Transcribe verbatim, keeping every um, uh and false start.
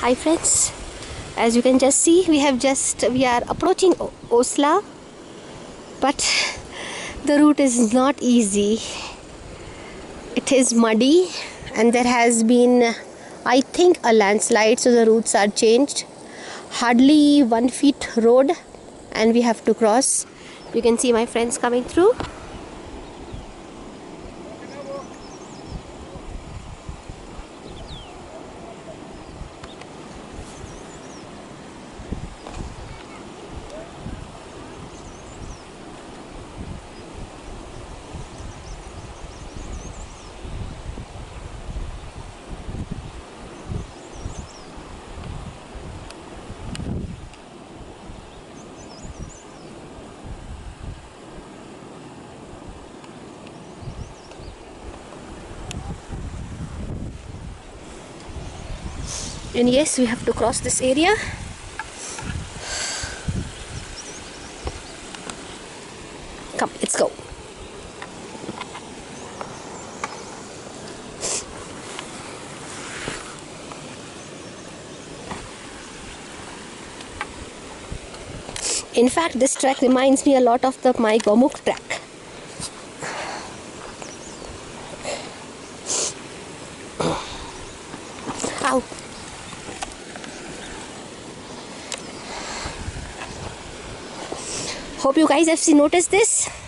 Hi friends, as you can just see, we have just we are approaching Osla, but the route is not easy. It is muddy and there has been, I think, a landslide, so the routes are changed. Hardly one feet road and we have to cross. You can see my friends coming through. And yes, we have to cross this area. Come, let's go. In fact, this track reminds me a lot of the my Gomuk track. Hope you guys have seen noticed this.